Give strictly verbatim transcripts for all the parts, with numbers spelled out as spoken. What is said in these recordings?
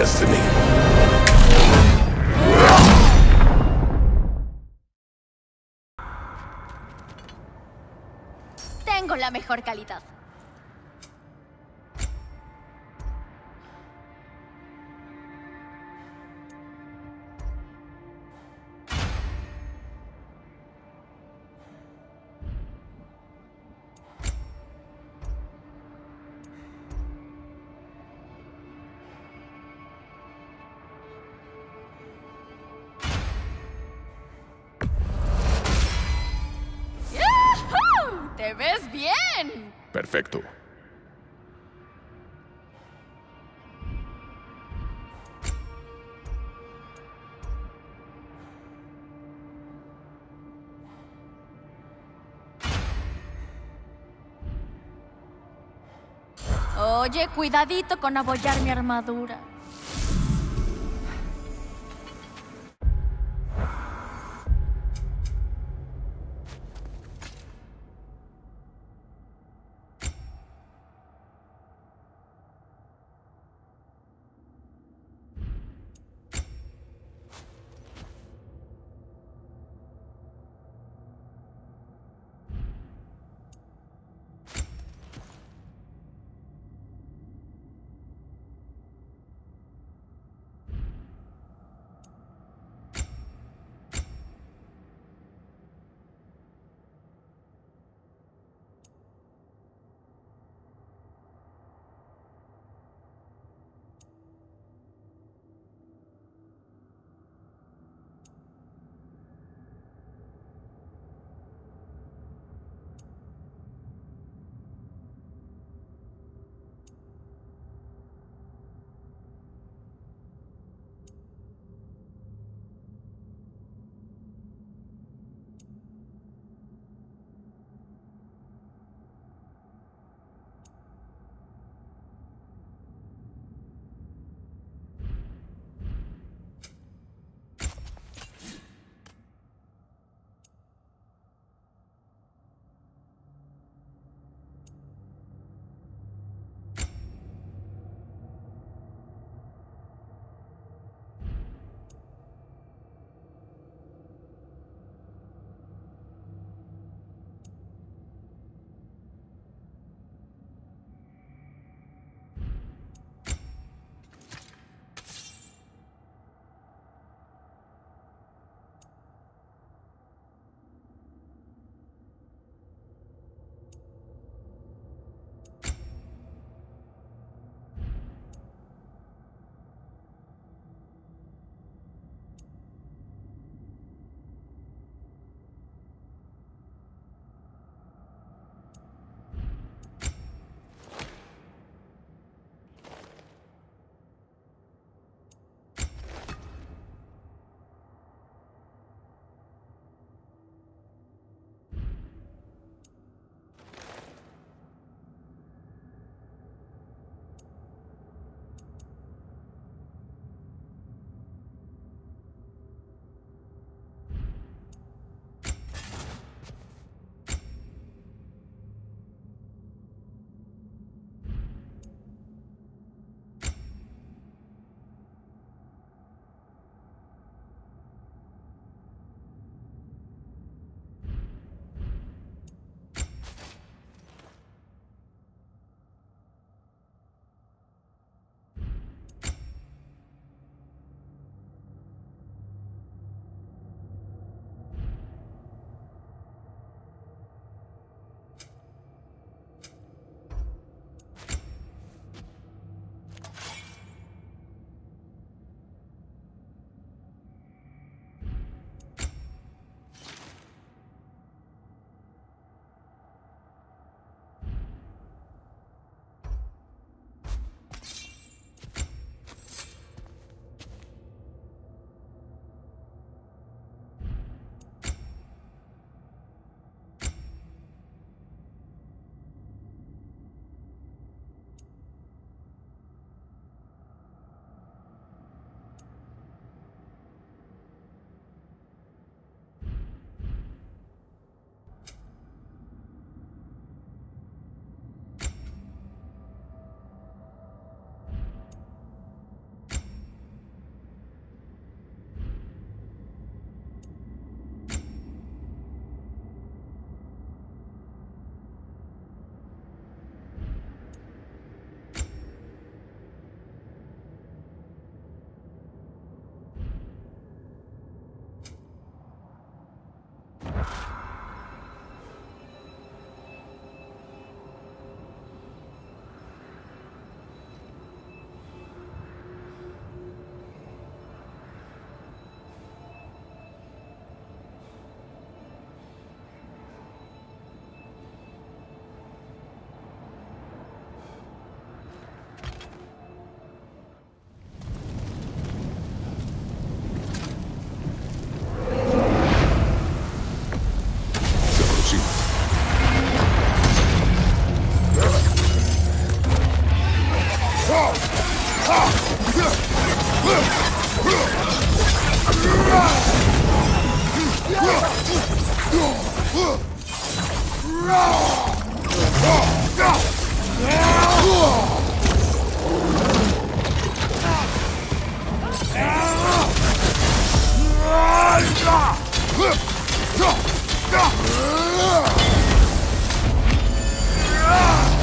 destiny. Tengo la mejor calidad. ¡Te ves bien! Perfecto. Oye, cuidadito con abollar mi armadura.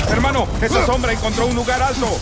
Hermano, esa sombra encontró un lugar alto.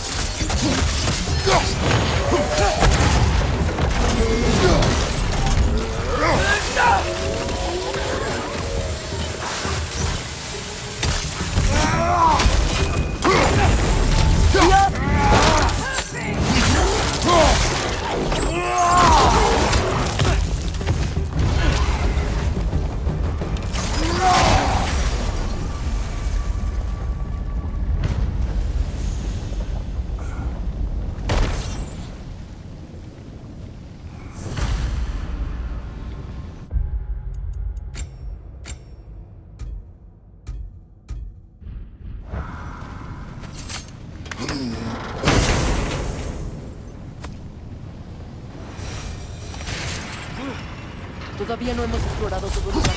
Todavía no hemos explorado todo el lugar.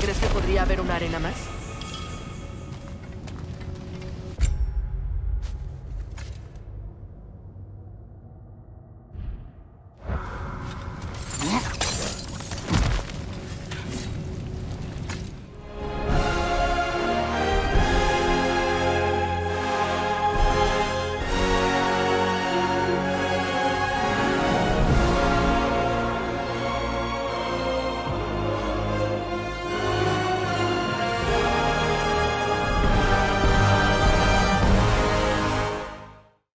¿Crees que podría haber una arena más?